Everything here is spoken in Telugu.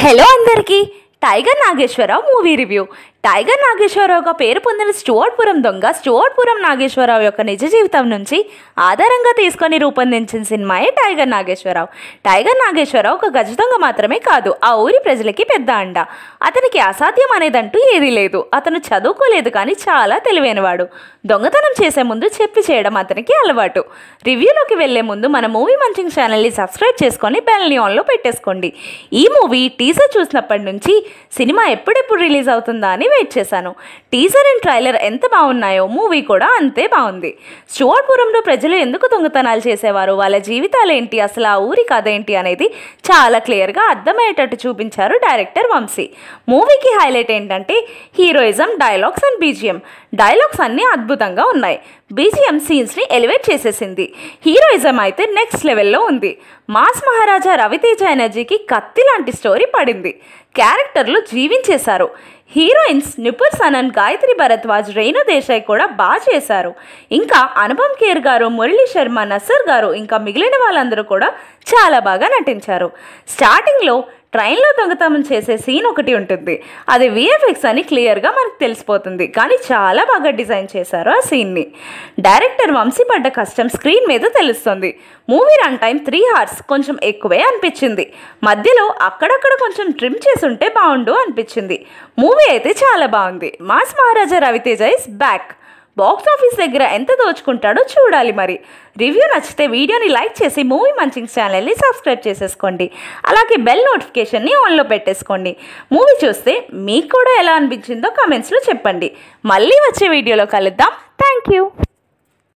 హలో అందరికీ tiger Nageswara Rao movie review. Tiger నాగేశ్వరరావుగా పేరు పొందిన స్టూవర్ట్ పురం దొంగ స్టూవర్ట్ పురం నాగేశ్వరరావు యొక్క నిజ జీవితం నుంచి ఆధారంగా తీసుకొని రూపొందించిన సినిమాయే టైగర్ నాగేశ్వరరావు। టైగర్ నాగేశ్వరరావు ఒక గజ దొంగ మాత్రమే కాదు, ఆ ఊరి ప్రజలకి పెద్ద అండ। అతనికి అసాధ్యం అనేదంటూ ఏదీ లేదు। అతను చదువుకోలేదు కానీ చాలా తెలివైనవాడు। దొంగతనం చేసే ముందు చెప్పి చేయడం అతనికి అలవాటు। రివ్యూలోకి వెళ్లే ముందు మన మూవీ మంచింగ్ ఛానల్ని సబ్స్క్రైబ్ చేసుకొని బెల్ని ఆన్లో పెట్టేసుకోండి। ఈ మూవీ టీజర్ చూసినప్పటి నుంచి సినిమా ఎప్పుడెప్పుడు రిలీజ్ అవుతుందా అని వెయిట్ చేశాను। టీజర్ అండ్ ట్రైలర్ ఎంత బాగున్నాయో మూవీ కూడా అంతే బాగుంది। స్టూవర్ట్ పురంలో ప్రజలు ఎందుకు దొంగతనాలు చేసేవారు, వాళ్ళ జీవితాలు ఏంటి, అసలు ఆ ఊరి కథ ఏంటి అనేది చాలా క్లియర్గా అర్థమయ్యేటట్టు చూపించారు డైరెక్టర్ వంశీ। మూవీకి హైలైట్ ఏంటంటే heroism, dialogues and BGM. Dialogues అన్నీ అద్భుతంగా ఉన్నాయి। బీజిఎం సీన్స్ని ఎలివేట్ చేసేసింది। హీరోయిజం అయితే నెక్స్ట్ లెవెల్లో ఉంది। మాస్ మహారాజా రవితేజ ఎనర్జీకి కత్తి లాంటి స్టోరీ పడింది। క్యారెక్టర్లు జీవించేశారు। హీరోయిన్స్ నుపూర్ సనన్, గాయత్రి భరద్వాజ్, రేణు దేశాయ్ కూడా బాగా చేశారు। ఇంకా అనుపమ్ ఖేర్ గారు, మురళీ శర్మ, నసర్ గారు ఇంకా మిగిలిన వాళ్ళందరూ కూడా చాలా బాగా నటించారు। స్టార్టింగ్లో ట్రైన్లో దొంగతనం చేసే సీన్ ఒకటి ఉంటుంది, అది విఎఫ్ఎక్స్ అని క్లియర్గా మనకు తెలిసిపోతుంది, కానీ చాలా బాగా డిజైన్ చేశారు ఆ సీన్ని। డైరెక్టర్ వంశీ పడ్డ కష్టం స్క్రీన్ మీద తెలుస్తుంది। మూవీ రన్ టైం 3 hours కొంచెం ఎక్కువే అనిపించింది। మధ్యలో అక్కడక్కడ కొంచెం ట్రిమ్ చేసుంటే బాగుండు అనిపించింది। మూవీ అయితే చాలా బాగుంది। Mass Maharaja Ravi Teja is back. Box office దగ్గర ఎంత దోచుకుంటాడో చూడాలి మరి। రివ్యూ నచ్చితే వీడియోని లైక్ చేసి మూవీ మంచింగ్స్ ఛానల్ని సబ్స్క్రైబ్ చేసేసుకోండి, అలాగే బెల్ నోటిఫికేషన్ని ఆన్లో పెట్టేసుకోండి। మూవీ చూస్తే మీకు కూడా ఎలా అనిపించిందో కామెంట్స్లో చెప్పండి। మళ్ళీ వచ్చే వీడియోలో కలుద్దాం। Thank you.